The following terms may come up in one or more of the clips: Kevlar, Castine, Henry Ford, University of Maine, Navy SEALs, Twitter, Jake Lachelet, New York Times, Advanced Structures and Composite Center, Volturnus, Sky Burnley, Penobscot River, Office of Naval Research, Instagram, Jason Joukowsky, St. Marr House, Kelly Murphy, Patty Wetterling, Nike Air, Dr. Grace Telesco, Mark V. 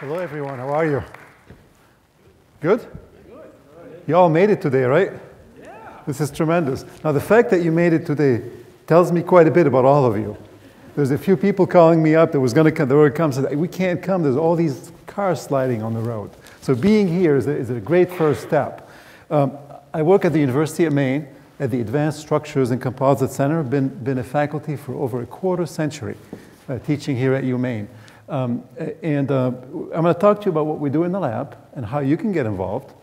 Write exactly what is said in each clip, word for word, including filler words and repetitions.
Hello, everyone. How are you? Good? Good. You all made it today, right? Yeah. This is tremendous. Now, the fact that you made it today tells me quite a bit about all of you. There's a few people calling me up that was going to come, they were going to come, we can't come, there's all these cars sliding on the road. So being here is a, is a great first step. Um, I work at the University of Maine at the Advanced Structures and Composite Center. Been, been a faculty for over a quarter century uh, teaching here at UMaine. Um, and uh, I'm going to talk to you about what we do in the lab and how you can get involved.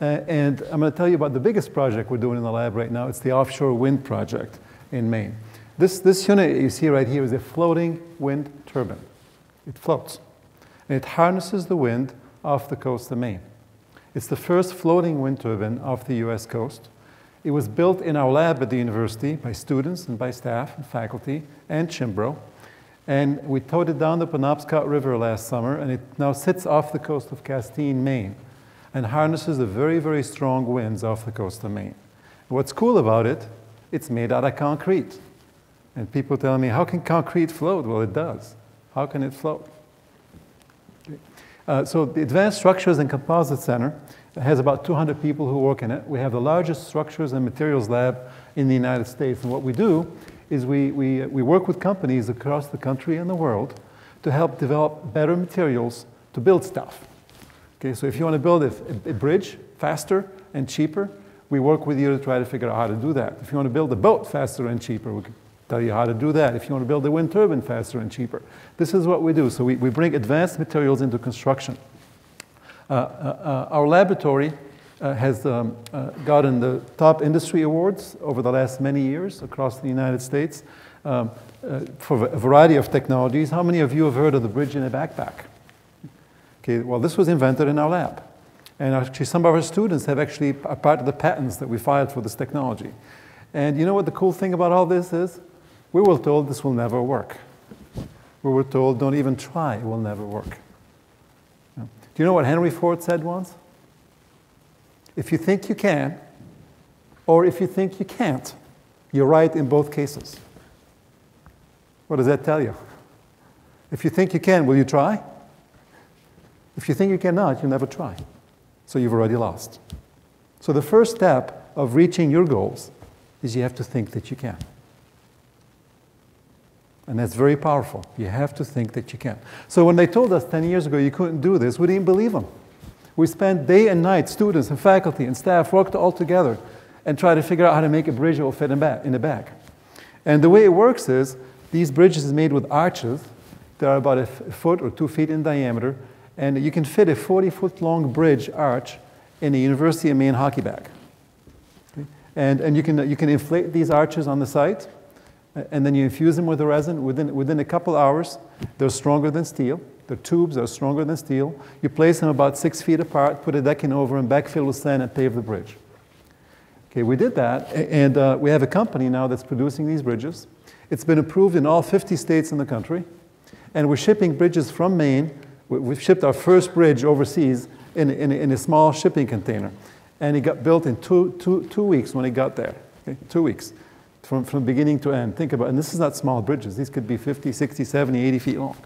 Uh, and I'm going to tell you about the biggest project we're doing in the lab right now. It's the offshore wind project in Maine. This, this unit you see right here is a floating wind turbine. It floats. And it harnesses the wind off the coast of Maine. It's the first floating wind turbine off the U S coast. It was built in our lab at the university by students and by staff and faculty and Chimbro. And we towed it down the Penobscot River last summer, and it now sits off the coast of Castine, Maine, and harnesses the very, very strong winds off the coast of Maine. What's cool about it, it's made out of concrete. And people tell me, how can concrete float? Well, it does. How can it float? Okay. Uh, so the Advanced Structures and Composite Center has about two hundred people who work in it. We have the largest structures and materials lab in the United States. And what we do is we, we, we work with companies across the country and the world to help develop better materials to build stuff. Okay, so if you want to build a, a bridge faster and cheaper, we work with you to try to figure out how to do that. If you want to build a boat faster and cheaper, we can tell you how to do that. If you want to build a wind turbine faster and cheaper. This is what we do. So we, we bring advanced materials into construction. Uh, uh, uh, our laboratory uh, has um, uh, gotten the top industry awards over the last many years across the United States um, uh, for a variety of technologies. How many of you have heard of the bridge in a backpack? Okay, well, this was invented in our lab. And actually, some of our students have actually are part of the patents that we filed for this technology. And you know what the cool thing about all this is? We were told this will never work. We were told, don't even try, it will never work. Do you know what Henry Ford said once? If you think you can, or if you think you can't, you're right in both cases. What does that tell you? If you think you can, will you try? If you think you cannot, you'll never try. So you've already lost. So the first step of reaching your goals is you have to think that you can. And that's very powerful. You have to think that you can. So when they told us ten years ago you couldn't do this, we didn't believe them. We spent day and night, students and faculty and staff worked all together and tried to figure out how to make a bridge that will fit in the back. And the way it works is these bridges are made with arches that are about a foot or two feet in diameter, and you can fit a forty-foot long bridge arch in a University of Maine hockey bag. Okay. And, and you can, you can inflate these arches on the site. And then you infuse them with the resin. Within, within a couple hours, they're stronger than steel. The tubes are stronger than steel. You place them about six feet apart, put a decking over, and backfill with sand and pave the bridge. Okay, we did that, and uh, we have a company now that's producing these bridges. It's been approved in all fifty states in the country, and we're shipping bridges from Maine. We've shipped our first bridge overseas in, in, in a small shipping container, and it got built in two, two, two weeks when it got there, okay, two weeks. From, from beginning to end. Think about it. And this is not small bridges. These could be fifty, sixty, seventy, eighty feet long.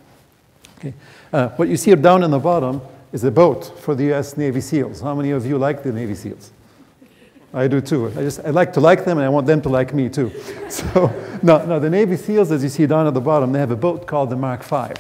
Okay. Uh, what you see down in the bottom is a boat for the U S Navy SEALs. How many of you like the Navy SEALs? I do too. I, just, I like to like them, and I want them to like me too. So now, now the Navy SEALs, as you see down at the bottom, they have a boat called the Mark five.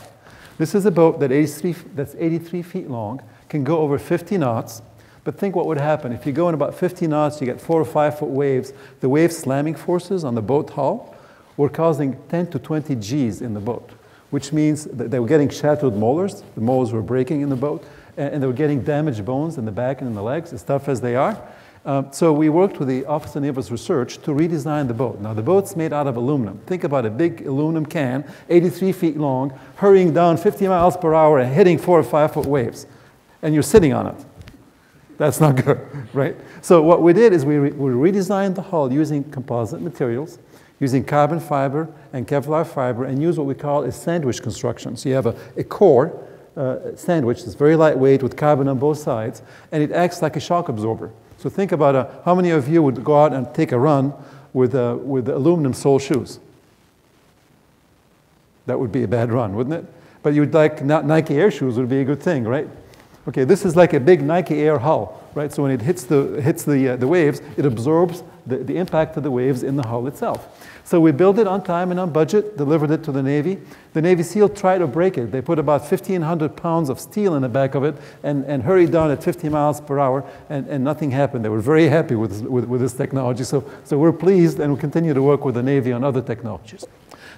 This is a boat that eighty-three, that's eighty-three feet long, can go over fifty knots. But think what would happen. If you go in about fifty knots, you get four or five foot waves. The wave slamming forces on the boat hull were causing ten to twenty G's in the boat, which means that they were getting shattered molars. The molars were breaking in the boat, and they were getting damaged bones in the back and in the legs, as tough as they are. Um, so we worked with the Office of Naval Research to redesign the boat. Now, the boat's made out of aluminum. Think about a big aluminum can, eighty-three feet long, hurrying down fifty miles per hour and hitting four or five foot waves, and you're sitting on it. That's not good, right? So what we did is we, re we redesigned the hull using composite materials, using carbon fiber and Kevlar fiber, and use what we call a sandwich construction. So you have a, a core uh, sandwich that's very lightweight with carbon on both sides, and it acts like a shock absorber. So think about uh, how many of you would go out and take a run with, uh, with aluminum sole shoes? That would be a bad run, wouldn't it? But you'd like Nike Air shoes would be a good thing, right? Okay, this is like a big Nike Air hull, right? So when it hits the, hits the, uh, the waves, it absorbs the, the impact of the waves in the hull itself. So we built it on time and on budget, delivered it to the Navy. The Navy SEAL tried to break it. They put about fifteen hundred pounds of steel in the back of it and, and hurried down at fifty miles per hour, and, and nothing happened. They were very happy with, with, with this technology. So, so we're pleased, and we continue to work with the Navy on other technologies.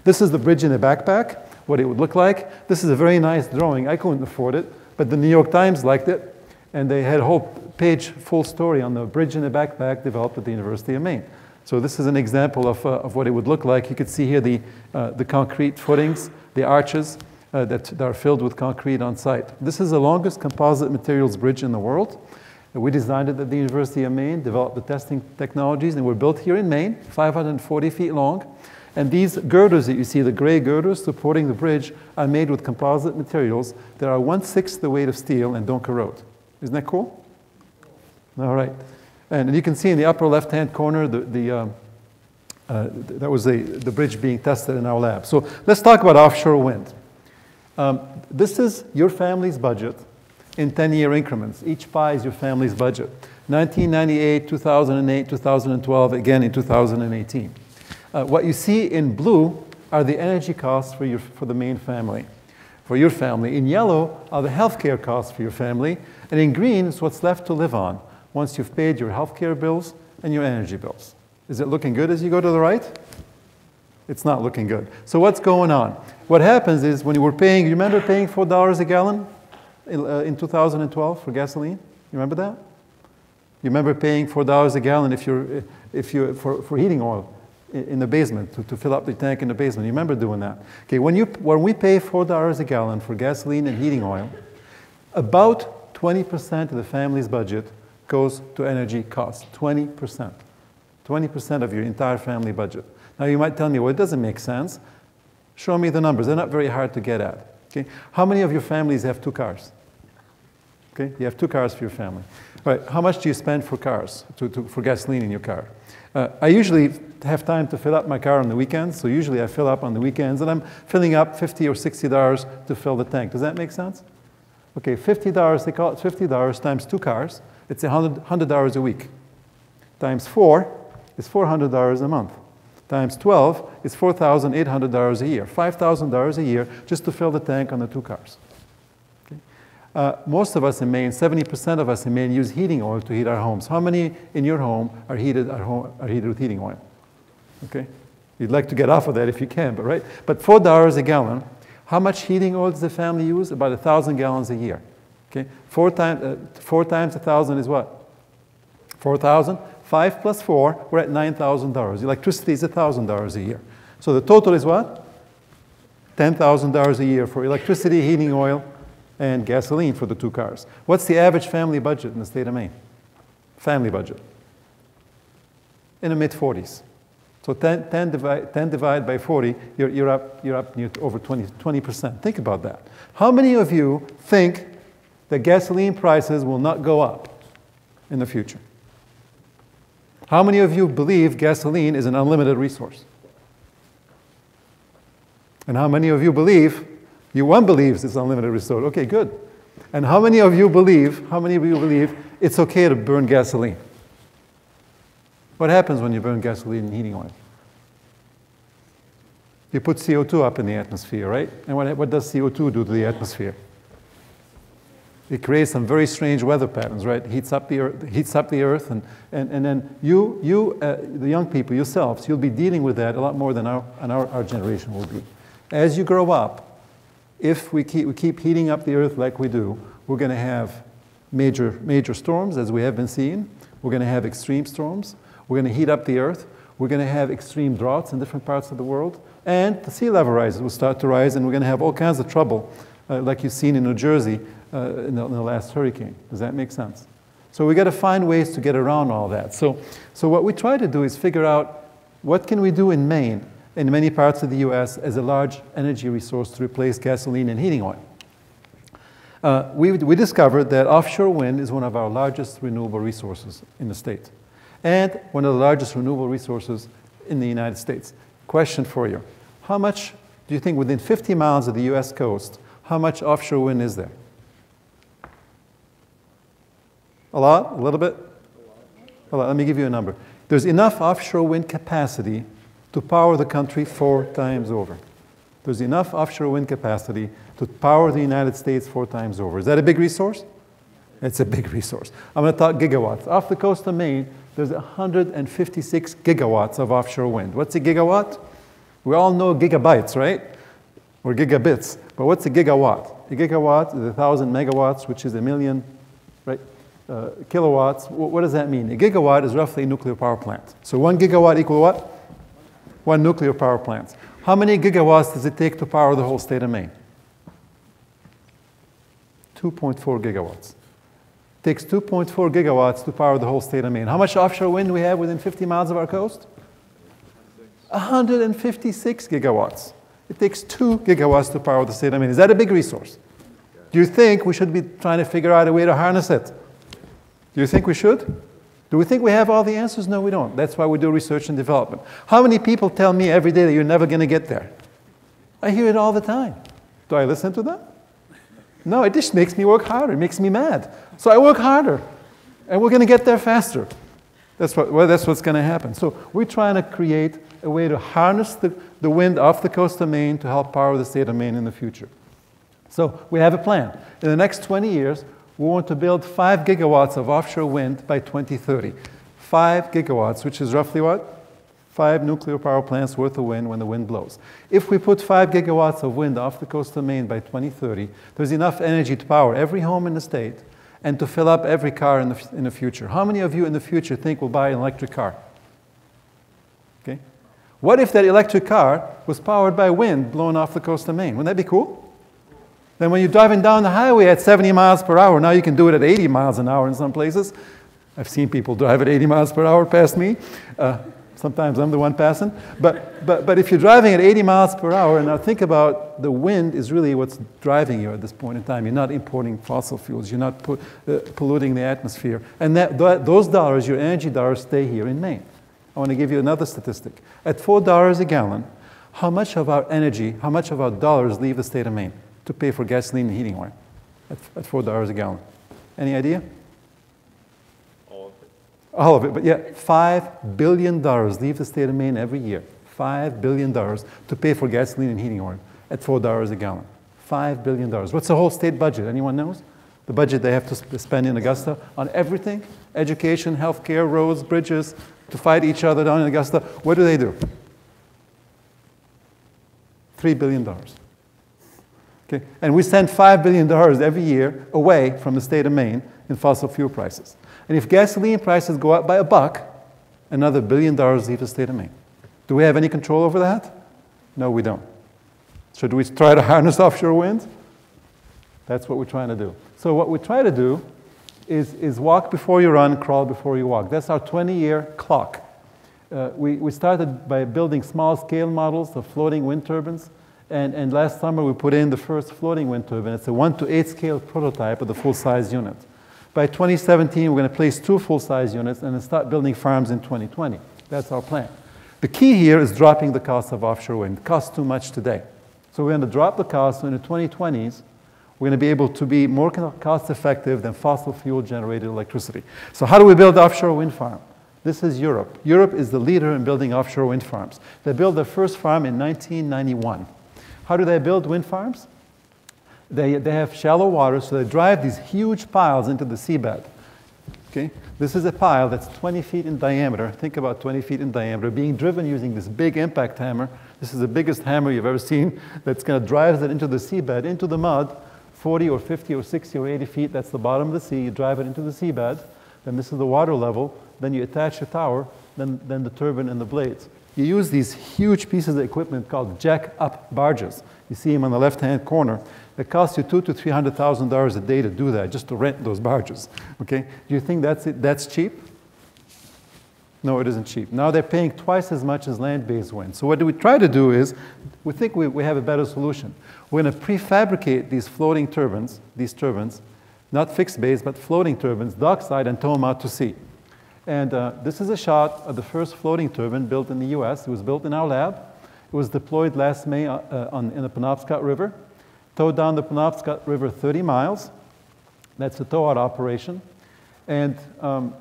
This is the bridge in a backpack, what it would look like. This is a very nice drawing. I couldn't afford it, but the New York Times liked it, and they had a whole page full story on the bridge in a backpack developed at the University of Maine. So this is an example of, uh, of what it would look like. You could see here the, uh, the concrete footings, the arches uh, that, that are filled with concrete on site. This is the longest composite materials bridge in the world. We designed it at the University of Maine, developed the testing technologies, and were built here in Maine, five hundred forty feet long. And these girders that you see, the gray girders supporting the bridge, are made with composite materials that are one-sixth the weight of steel and don't corrode. Isn't that cool? All right. And you can see in the upper left-hand corner, the, the, uh, uh, that was the, the bridge being tested in our lab. So let's talk about offshore wind. Um, this is your family's budget in ten-year increments. Each pie is your family's budget. nineteen ninety-eight, two thousand eight, two thousand twelve, again in two thousand eighteen. Uh, what you see in blue are the energy costs for, your, for the main family, for your family. In yellow are the healthcare costs for your family. And in green is what's left to live on once you've paid your healthcare bills and your energy bills. Is it looking good as you go to the right? It's not looking good. So what's going on? What happens is when you were paying, you remember paying four dollars a gallon in, uh, in two thousand twelve for gasoline? You remember that? You remember paying four dollars a gallon if you're, if you're, for, for heating oil in the basement, to, to fill up the tank in the basement. You remember doing that? Okay, when, you, when we pay four dollars a gallon for gasoline and heating oil, about twenty percent of the family's budget goes to energy costs, twenty percent. twenty percent of your entire family budget. Now you might tell me, well, it doesn't make sense. Show me the numbers. They're not very hard to get at. Okay? How many of your families have two cars? Okay? You have two cars for your family. All right, how much do you spend for cars, to, to, for gasoline in your car? Uh, I usually have time to fill up my car on the weekends, so usually I fill up on the weekends, and I'm filling up fifty or sixty dollars to fill the tank. Does that make sense? Okay, fifty dollars, they call it fifty dollars times two cars. It's one hundred dollars a week. Times four is four hundred dollars a month. Times twelve is four thousand eight hundred dollars a year. five thousand dollars a year just to fill the tank on the two cars. Okay. Uh, most of us in Maine, seventy percent of us in Maine, use heating oil to heat our homes. How many in your home are heated, are home, are heated with heating oil? Okay. You'd like to get off of that if you can, but right? But four dollars a gallon. How much heating oil does the family use? About one thousand gallons a year. Okay, four, time, uh, four times one thousand is what? four thousand. five plus four, we're at nine thousand dollars. Electricity is one thousand dollars a year. So the total is what? ten thousand dollars a year for electricity, heating oil, and gasoline for the two cars. What's the average family budget in the state of Maine? Family budget. In the mid forties. So ten divided by forty, you're, you're up, you're up near over twenty percent. Think about that. How many of you think that gasoline prices will not go up in the future? How many of you believe gasoline is an unlimited resource? And how many of you believe, you one believes it's an unlimited resource? Okay, good. And how many of you believe, how many of you believe it's okay to burn gasoline? What happens when you burn gasoline and heating oil? You put C O two up in the atmosphere, right? And what, what does C O two do to the atmosphere? It creates some very strange weather patterns, right? It heats up the earth, heats up the earth and, and, and then you, you uh, the young people, yourselves, you'll be dealing with that a lot more than our, and our, our generation will be. As you grow up, if we keep, we keep heating up the earth like we do, we're going to have major, major storms, as we have been seeing. We're going to have extreme storms. We're going to heat up the earth. We're going to have extreme droughts in different parts of the world. And the sea level rises will start to rise, and we're going to have all kinds of trouble, uh, like you've seen in New Jersey, Uh, in, the, in the last hurricane. Does that make sense? So we got to find ways to get around all that. So, so what we try to do is figure out what can we do in Maine, in many parts of the U S, as a large energy resource to replace gasoline and heating oil. Uh, we, we discovered that offshore wind is one of our largest renewable resources in the state, and one of the largest renewable resources in the United States. Question for you. How much do you think within fifty miles of the U S coast, how much offshore wind is there? A lot? A little bit? A lot. Let me give you a number. There's enough offshore wind capacity to power the country four times over. There's enough offshore wind capacity to power the United States four times over. Is that a big resource? It's a big resource. I'm going to talk gigawatts. Off the coast of Maine, there's one hundred fifty-six gigawatts of offshore wind. What's a gigawatt? We all know gigabytes, right? Or gigabits. But what's a gigawatt? A gigawatt is one thousand megawatts, which is a million, right? Uh, kilowatts. W what does that mean? A gigawatt is roughly a nuclear power plant. So one gigawatt equal what? One nuclear power plant. How many gigawatts does it take to power the whole state of Maine? two point four gigawatts. It takes two point four gigawatts to power the whole state of Maine. How much offshore wind do we have within fifty miles of our coast? one hundred fifty-six gigawatts. It takes two gigawatts to power the state of Maine. Is that a big resource? Do you think we should be trying to figure out a way to harness it? Do you think we should? Do we think we have all the answers? No, we don't. That's why we do research and development. How many people tell me every day that you're never going to get there? I hear it all the time. Do I listen to them? No, it just makes me work harder. It makes me mad. So I work harder, and we're going to get there faster. That's what, well, that's what's going to happen. So we're trying to create a way to harness the, the wind off the coast of Maine to help power the state of Maine in the future. So we have a plan. In the next twenty years, we want to build five gigawatts of offshore wind by twenty thirty. Five gigawatts, which is roughly what? Five nuclear power plants worth of wind when the wind blows. If we put five gigawatts of wind off the coast of Maine by twenty thirty, there's enough energy to power every home in the state and to fill up every car in the, in the future. How many of you in the future think will buy an electric car? Okay. What if that electric car was powered by wind blown off the coast of Maine? Wouldn't that be cool? Then when you're driving down the highway at seventy miles per hour, now you can do it at eighty miles an hour in some places. I've seen people drive at eighty miles per hour past me. Uh, sometimes I'm the one passing. But, but, but if you're driving at eighty miles per hour, and now think about the wind is really what's driving you at this point in time. You're not importing fossil fuels. You're not po uh, polluting the atmosphere. And that, th those dollars, your energy dollars, stay here in Maine. I want to give you another statistic. At four dollars a gallon, how much of our energy, how much of our dollars leave the state of Maine to pay for gasoline and heating oil at, at four dollars a gallon? Any idea? All of it. All of it, but yeah, five billion dollars leave the state of Maine every year. five billion dollars to pay for gasoline and heating oil at four dollars a gallon. five billion dollars. What's the whole state budget? Anyone knows? The budget they have to spend in Augusta on everything? Education, healthcare, roads, bridges, to fight each other down in Augusta. What do they do? three billion dollars. Okay. And we send five billion dollars every year away from the state of Maine in fossil fuel prices. And if gasoline prices go up by a buck, another billion dollars leaves the state of Maine. Do we have any control over that? No, we don't. Should we try to harness offshore wind? That's what we're trying to do. So what we try to do is, is walk before you run, crawl before you walk. That's our twenty-year clock. Uh, we, we started by building small-scale models of floating wind turbines. And, and last summer, we put in the first floating wind turbine. It's a one to eight scale prototype of the full-size unit. By twenty seventeen, we're going to place two full-size units and then start building farms in twenty twenty. That's our plan. The key here is dropping the cost of offshore wind. It costs too much today. So we're going to drop the cost. So in the twenty twenties, we're going to be able to be more cost-effective than fossil fuel-generated electricity. So how do we build offshore wind farms? This is Europe. Europe is the leader in building offshore wind farms. They built their first farm in nineteen ninety-one. How do they build wind farms? They, they have shallow water, so they drive these huge piles into the seabed. Okay? This is a pile that's twenty feet in diameter. Think about twenty feet in diameter, being driven using this big impact hammer. This is the biggest hammer you've ever seen that's going to drive it into the seabed, into the mud, forty or fifty or sixty or eighty feet. That's the bottom of the sea. You drive it into the seabed. Then this is the water level. Then you attach a tower, then, then the turbine and the blades. You use these huge pieces of equipment called jack-up barges. You see them on the left-hand corner. It costs you two to three hundred thousand dollars a day to do that, just to rent those barges. Okay? Do you think that's it? That's cheap? No, it isn't cheap. Now they're paying twice as much as land-based wind. So what do we try to do is, we think we, we have a better solution. We're going to prefabricate these floating turbines, these turbines, not fixed base but floating turbines, dockside, and tow them out to sea. And uh, this is a shot of the first floating turbine built in the U S It was built in our lab. It was deployed last May uh, on, in the Penobscot River. towed down the Penobscot River thirty miles. That's a tow-out operation. And um,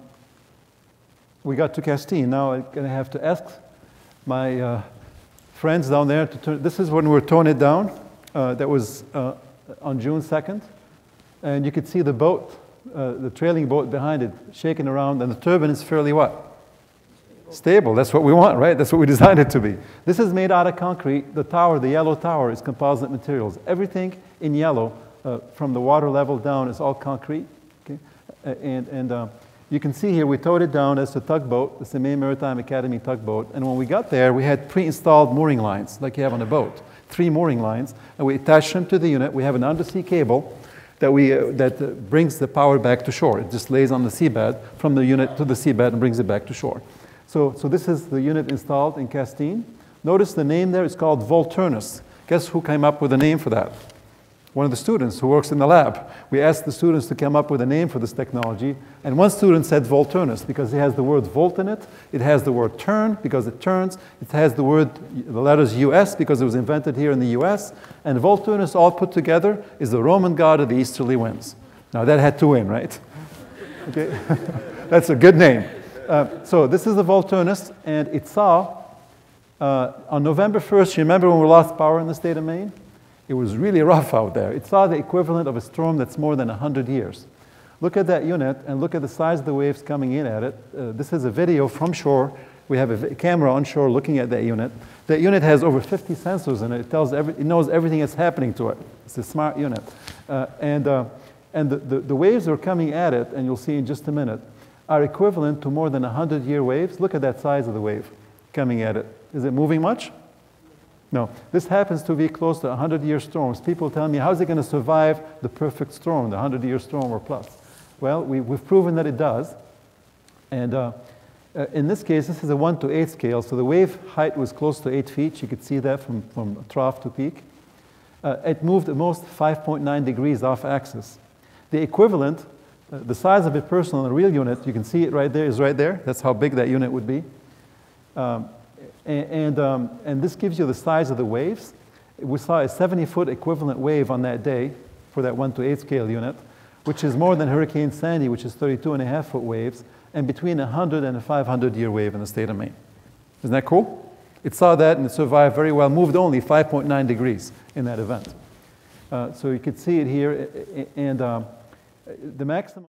we got to Castine. Now I'm going to have to ask my uh, friends down there to turn. This is when we're towing it down. Uh, that was uh, on June second. And you could see the boat, uh, the trailing boat behind it, shaking around. And the turbine is fairly what? Stable. Stable. That's what we want, right? That's what we designed it to be. This is made out of concrete. The tower, the yellow tower, is composite materials. Everything in yellow, uh, from the water level down, is all concrete. Okay? And, and uh, you can see here, we towed it down as a tugboat. It's the Maine Maritime Academy tugboat. And when we got there, we had pre-installed mooring lines, like you have on a boat. Three mooring lines. And we attached them to the unit. We have an undersea cable that, we, uh, that uh, brings the power back to shore. It just lays on the seabed from the unit to the seabed and brings it back to shore. So, so this is the unit installed in Castine. Notice the name there is called Volturnus. Guess who came up with the name for that? One of the students who works in the lab. We asked the students to come up with a name for this technology, and one student said Volturnus because it has the word volt in it, it has the word turn because it turns, it has the word, the letters U S because it was invented here in the U S, and Volturnus all put together is the Roman god of the easterly winds. Now that had to win, right? Okay, that's a good name. Uh, so this is the Volturnus, and it saw, uh, on November first, you remember when we lost power in the state of Maine? It was really rough out there. It saw the equivalent of a storm that's more than one hundred years. Look at that unit and look at the size of the waves coming in at it. Uh, this is a video from shore. We have a camera on shore looking at that unit. That unit has over fifty sensors in it. It, tells every, it knows everything that's happening to it. It's a smart unit. Uh, and uh, and the, the, the waves that are coming at it, and you'll see in just a minute, are equivalent to more than one hundred year waves. Look at that size of the wave coming at it. Is it moving much? No, this happens to be close to one hundred year storms. People tell me, how's it going to survive the perfect storm, the one hundred year storm or plus? Well, we, we've proven that it does. And uh, in this case, this is a one to eight scale. So the wave height was close to eight feet. You could see that from, from trough to peak. Uh, it moved at most five point nine degrees off axis. The equivalent, uh, the size of a person on a real unit, you can see it right there, is right there. That's how big that unit would be. Um, And, and, um, and this gives you the size of the waves. We saw a seventy foot equivalent wave on that day for that one to eight scale unit, which is more than Hurricane Sandy, which is thirty-two and a half foot waves, and between one hundred and a five hundred year wave in the state of Maine. Isn't that cool? It saw that and it survived very well, moved only five point nine degrees in that event. Uh, so you could see it here, and um, the maximum